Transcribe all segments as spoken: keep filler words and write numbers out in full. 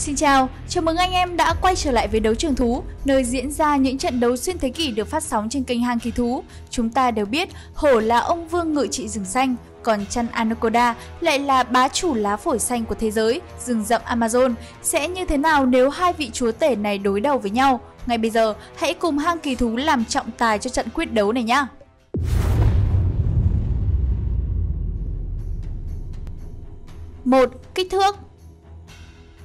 Xin chào, chào mừng anh em đã quay trở lại với Đấu trường Thú, nơi diễn ra những trận đấu xuyên thế kỷ được phát sóng trên kênh Hang Kỳ Thú. Chúng ta đều biết hổ là ông vương ngự trị rừng xanh, còn chăn Anaconda lại là bá chủ lá phổi xanh của thế giới, rừng rậm Amazon. Sẽ như thế nào nếu hai vị chúa tể này đối đầu với nhau? Ngay bây giờ, hãy cùng Hang Kỳ Thú làm trọng tài cho trận quyết đấu này nhé! một. Kích thước.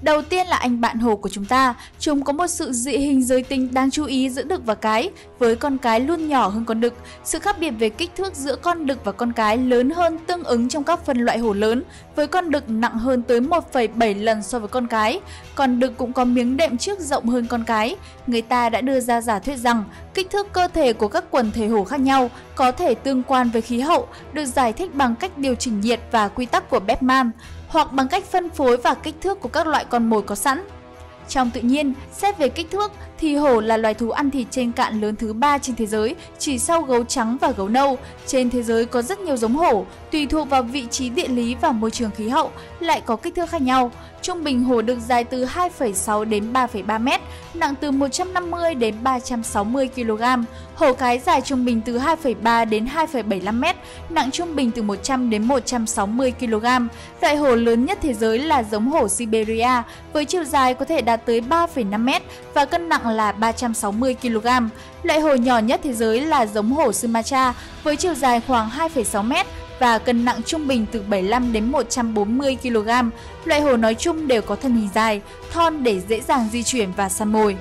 Đầu tiên là anh bạn hổ của chúng ta, chúng có một sự dị hình giới tính đáng chú ý giữa đực và cái, với con cái luôn nhỏ hơn con đực. Sự khác biệt về kích thước giữa con đực và con cái lớn hơn tương ứng trong các phân loại hổ lớn, với con đực nặng hơn tới một phẩy bảy lần so với con cái. Con đực cũng có miếng đệm trước rộng hơn con cái. Người ta đã đưa ra giả thuyết rằng kích thước cơ thể của các quần thể hổ khác nhau có thể tương quan với khí hậu, được giải thích bằng cách điều chỉnh nhiệt và quy tắc của Bergman, hoặc bằng cách phân phối và kích thước của các loại con mồi có sẵn. Trong tự nhiên, xét về kích thước thì hổ là loài thú ăn thịt trên cạn lớn thứ ba trên thế giới, chỉ sau gấu trắng và gấu nâu. Trên thế giới có rất nhiều giống hổ, tùy thuộc vào vị trí địa lý và môi trường khí hậu lại có kích thước khác nhau. Trung bình hổ được dài từ hai phẩy sáu đến ba phẩy ba mét, nặng từ một trăm năm mươi đến ba trăm sáu mươi kg. Hổ cái dài trung bình từ hai phẩy ba đến hai phẩy bảy mươi lăm mét, nặng trung bình từ một trăm đến một trăm sáu mươi kg. Loại hổ lớn nhất thế giới là giống hổ Siberia, với chiều dài có thể đạt tới ba phẩy năm mét và cân nặng là ba trăm sáu mươi kg. Loại hổ nhỏ nhất thế giới là giống hổ Sumatra, với chiều dài khoảng hai phẩy sáu mét và cân nặng trung bình từ bảy mươi lăm đến một trăm bốn mươi kg. Loại hổ nói chung đều có thân hình dài, thon để dễ dàng di chuyển và săn mồi.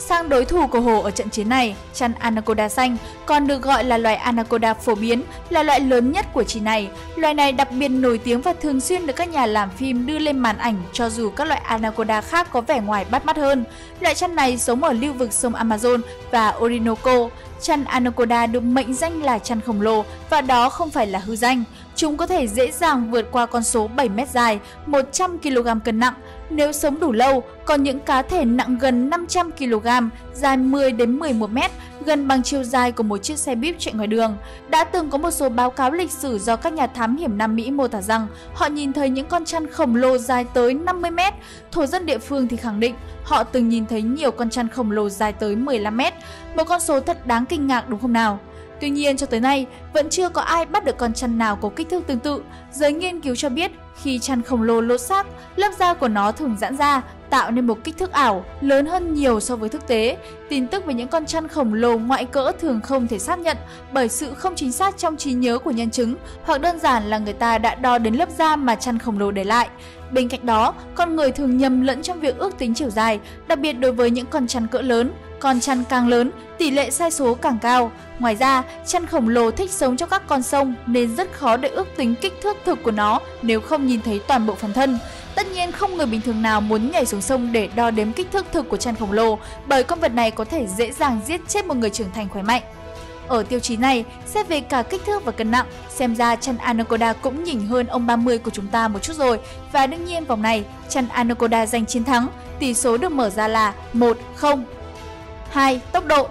Sang đối thủ của hổ ở trận chiến này, chăn Anaconda xanh, còn được gọi là loài Anaconda phổ biến, là loại lớn nhất của chị này. Loài này đặc biệt nổi tiếng và thường xuyên được các nhà làm phim đưa lên màn ảnh, cho dù các loại Anaconda khác có vẻ ngoài bắt mắt hơn. Loại chăn này sống ở lưu vực sông Amazon và Orinoco. Chăn Anaconda được mệnh danh là chăn khổng lồ và đó không phải là hư danh. Chúng có thể dễ dàng vượt qua con số bảy mét dài, một trăm kg cân nặng nếu sống đủ lâu, còn những cá thể nặng gần năm trăm kg, dài mười đến mười một mét, gần bằng chiều dài của một chiếc xe bíp chạy ngoài đường. Đã từng có một số báo cáo lịch sử do các nhà thám hiểm Nam Mỹ mô tả rằng họ nhìn thấy những con chăn khổng lồ dài tới năm mươi mét. Thổ dân địa phương thì khẳng định họ từng nhìn thấy nhiều con chăn khổng lồ dài tới mười lăm mét. Một con số thật đáng kinh ngạc đúng không nào? Tuy nhiên, cho tới nay, vẫn chưa có ai bắt được con chăn nào có kích thước tương tự. Giới nghiên cứu cho biết, khi chăn khổng lồ lột xác, lớp da của nó thường giãn ra, tạo nên một kích thước ảo lớn hơn nhiều so với thực tế. Tin tức về những con chăn khổng lồ ngoại cỡ thường không thể xác nhận bởi sự không chính xác trong trí nhớ của nhân chứng, hoặc đơn giản là người ta đã đo đến lớp da mà chăn khổng lồ để lại. Bên cạnh đó, con người thường nhầm lẫn trong việc ước tính chiều dài, đặc biệt đối với những con chăn cỡ lớn. Con chăn càng lớn, tỷ lệ sai số càng cao. Ngoài ra, chăn khổng lồ thích sống trong các con sông nên rất khó để ước tính kích thước thực của nó nếu không nhìn thấy toàn bộ phần thân. Tất nhiên, không người bình thường nào muốn nhảy xuống sông để đo đếm kích thước thực của chăn khổng lồ, bởi con vật này có thể dễ dàng giết chết một người trưởng thành khỏe mạnh. Ở tiêu chí này, xét về cả kích thước và cân nặng, xem ra chăn Anaconda cũng nhỉnh hơn ông ba mươi của chúng ta một chút rồi. Và đương nhiên vòng này, chăn Anaconda giành chiến thắng, tỷ số được mở ra là một không. hai. Tốc độ.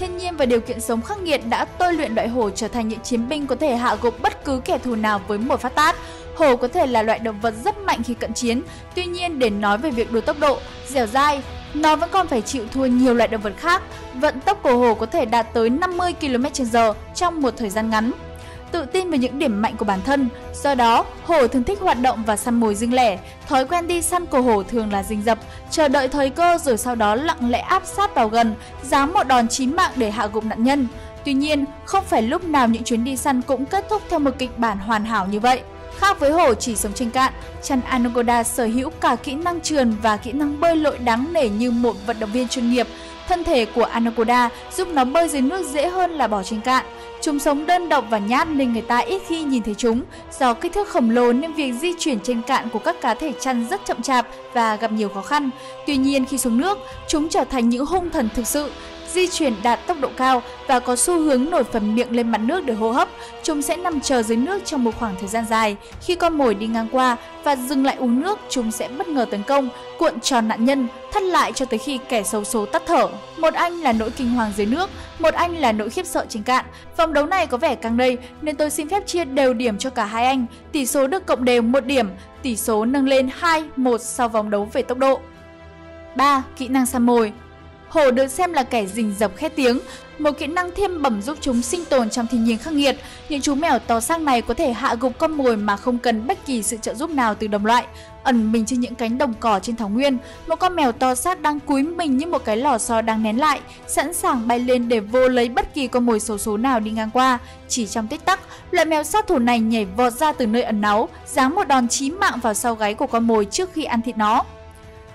Thiên nhiên và điều kiện sống khắc nghiệt đã tôi luyện loại hổ trở thành những chiến binh có thể hạ gục bất cứ kẻ thù nào với một phát tát. Hổ có thể là loại động vật rất mạnh khi cận chiến, tuy nhiên để nói về việc đua tốc độ, dẻo dai, nó vẫn còn phải chịu thua nhiều loại động vật khác. Vận tốc của hổ có thể đạt tới năm mươi ki lô mét trên giờ trong một thời gian ngắn. Tự tin về những điểm mạnh của bản thân, do đó hổ thường thích hoạt động và săn mồi riêng lẻ. Thói quen đi săn của hổ thường là rình rập, chờ đợi thời cơ rồi sau đó lặng lẽ áp sát vào gần, giáng một đòn chín mạng để hạ gục nạn nhân. Tuy nhiên, không phải lúc nào những chuyến đi săn cũng kết thúc theo một kịch bản hoàn hảo như vậy. Khác với hổ chỉ sống trên cạn, chăn Anaconda sở hữu cả kỹ năng trườn và kỹ năng bơi lội đáng nể như một vận động viên chuyên nghiệp. Thân thể của Anaconda giúp nó bơi dưới nước dễ hơn là bò trên cạn. Chúng sống đơn độc và nhát nên người ta ít khi nhìn thấy chúng. Do kích thước khổng lồ nên việc di chuyển trên cạn của các cá thể chăn rất chậm chạp và gặp nhiều khó khăn. Tuy nhiên khi xuống nước, chúng trở thành những hung thần thực sự. di chuyển đạt tốc độ cao và có xu hướng nổi phần miệng lên mặt nước để hô hấp, chúng sẽ nằm chờ dưới nước trong một khoảng thời gian dài. Khi con mồi đi ngang qua và dừng lại uống nước, chúng sẽ bất ngờ tấn công, cuộn tròn nạn nhân, thắt lại cho tới khi kẻ xấu số tắt thở. Một anh là nỗi kinh hoàng dưới nước, một anh là nỗi khiếp sợ trên cạn. Vòng đấu này có vẻ căng đây nên tôi xin phép chia đều điểm cho cả hai anh. Tỷ số được cộng đều một điểm, tỷ số nâng lên hai một sau vòng đấu về tốc độ. ba. Kỹ năng săn mồi. Hổ được xem là kẻ rình rập khét tiếng, một kỹ năng thêm bẩm giúp chúng sinh tồn trong thiên nhiên khắc nghiệt. Những chú mèo to xác này có thể hạ gục con mồi mà không cần bất kỳ sự trợ giúp nào từ đồng loại. Ẩn mình trên những cánh đồng cỏ trên thảo nguyên, một con mèo to xác đang cúi mình như một cái lò xo đang nén lại, sẵn sàng bay lên để vô lấy bất kỳ con mồi xấu số nào đi ngang qua. Chỉ trong tích tắc, loại mèo sát thủ này nhảy vọt ra từ nơi ẩn náu, giáng một đòn chí mạng vào sau gáy của con mồi trước khi ăn thịt nó.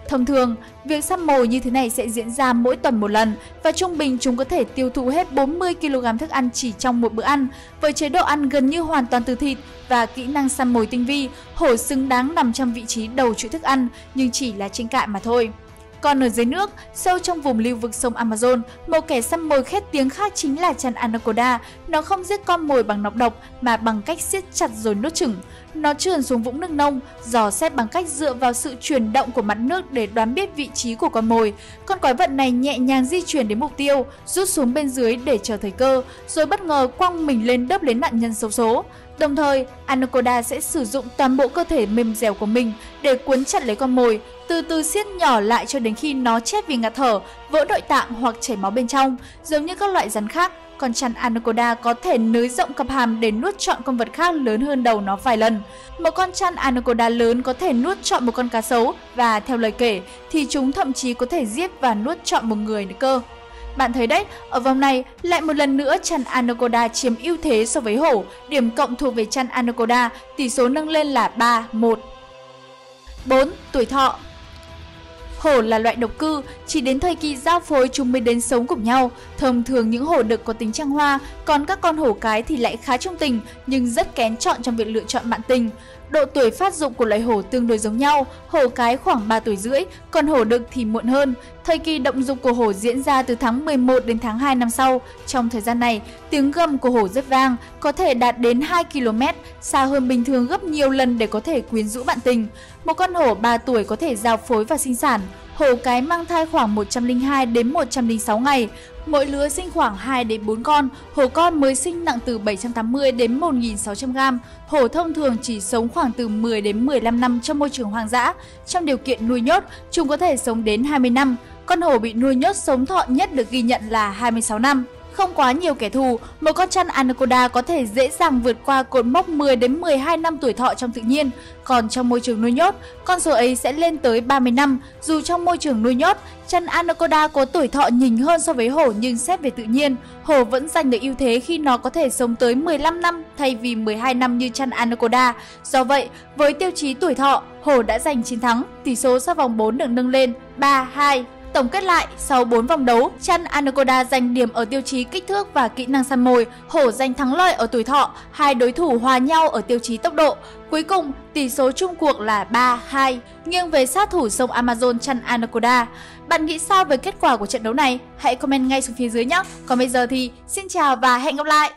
Thông thường, việc săn mồi như thế này sẽ diễn ra mỗi tuần một lần và trung bình chúng có thể tiêu thụ hết bốn mươi ki lô gam thức ăn chỉ trong một bữa ăn. Với chế độ ăn gần như hoàn toàn từ thịt và kỹ năng săn mồi tinh vi, hổ xứng đáng nằm trong vị trí đầu chuỗi thức ăn, nhưng chỉ là trên cạn mà thôi. Còn ở dưới nước, sâu trong vùng lưu vực sông Amazon, một kẻ săn mồi khét tiếng khác chính là chăn Anaconda. Nó không giết con mồi bằng nọc độc mà bằng cách siết chặt rồi nuốt chửng. Nó trườn xuống vũng nước nông, dò xét bằng cách dựa vào sự chuyển động của mặt nước để đoán biết vị trí của con mồi. Con quái vật này nhẹ nhàng di chuyển đến mục tiêu, rút xuống bên dưới để chờ thời cơ, rồi bất ngờ quăng mình lên đớp lấy nạn nhân xấu số. Đồng thời, Anaconda sẽ sử dụng toàn bộ cơ thể mềm dẻo của mình để cuốn chặt lấy con mồi, từ từ siết nhỏ lại cho đến khi nó chết vì ngạt thở, vỡ nội tạng hoặc chảy máu bên trong. Giống như các loại rắn khác, con chăn Anaconda có thể nới rộng cặp hàm để nuốt trọn con vật khác lớn hơn đầu nó vài lần. Một con chăn Anaconda lớn có thể nuốt trọn một con cá sấu và theo lời kể thì chúng thậm chí có thể giết và nuốt trọn một người nữa cơ. Bạn thấy đấy, ở vòng này lại một lần nữa chăn Anaconda chiếm ưu thế so với hổ, điểm cộng thuộc về chăn Anaconda, tỷ số nâng lên là ba một. bốn. Tuổi thọ. Hổ là loại độc cư, chỉ đến thời kỳ giao phối chúng mới đến sống cùng nhau. Thông thường những hổ đực có tính trăng hoa, còn các con hổ cái thì lại khá trung tình nhưng rất kén chọn trong việc lựa chọn bạn tình. Độ tuổi phát dụng của loài hổ tương đối giống nhau, hổ cái khoảng ba tuổi rưỡi, còn hổ đực thì muộn hơn. Thời kỳ động dục của hổ diễn ra từ tháng mười một đến tháng hai năm sau. Trong thời gian này, tiếng gầm của hổ rất vang, có thể đạt đến hai ki lô mét, xa hơn bình thường gấp nhiều lần để có thể quyến rũ bạn tình. Một con hổ ba tuổi có thể giao phối và sinh sản. Hổ cái mang thai khoảng một trăm lẻ hai đến một trăm lẻ sáu ngày. Mỗi lứa sinh khoảng hai đến bốn con, hổ con mới sinh nặng từ bảy trăm tám mươi đến một nghìn sáu trăm gam. Hổ thông thường chỉ sống khoảng từ mười đến mười lăm năm trong môi trường hoang dã. Trong điều kiện nuôi nhốt, chúng có thể sống đến hai mươi năm. Con hổ bị nuôi nhốt sống thọ nhất được ghi nhận là hai mươi sáu năm. Không quá nhiều kẻ thù, một con chăn Anaconda có thể dễ dàng vượt qua cột mốc mười đến mười hai năm tuổi thọ trong tự nhiên, còn trong môi trường nuôi nhốt, con số ấy sẽ lên tới ba mươi năm. Dù trong môi trường nuôi nhốt, chăn Anaconda có tuổi thọ nhỉnh hơn so với hổ nhưng xét về tự nhiên, hổ vẫn giành được ưu thế khi nó có thể sống tới mười lăm năm thay vì mười hai năm như chăn Anaconda. Do vậy, với tiêu chí tuổi thọ, hổ đã giành chiến thắng, tỷ số sau vòng bốn được nâng lên ba hai. Tổng kết lại, sau bốn vòng đấu, chăn Anaconda giành điểm ở tiêu chí kích thước và kỹ năng săn mồi, hổ giành thắng lợi ở tuổi thọ, hai đối thủ hòa nhau ở tiêu chí tốc độ. Cuối cùng, tỷ số chung cuộc là ba hai, nghiêng về sát thủ sông Amazon chăn Anaconda. Bạn nghĩ sao về kết quả của trận đấu này? Hãy comment ngay xuống phía dưới nhé! Còn bây giờ thì xin chào và hẹn gặp lại!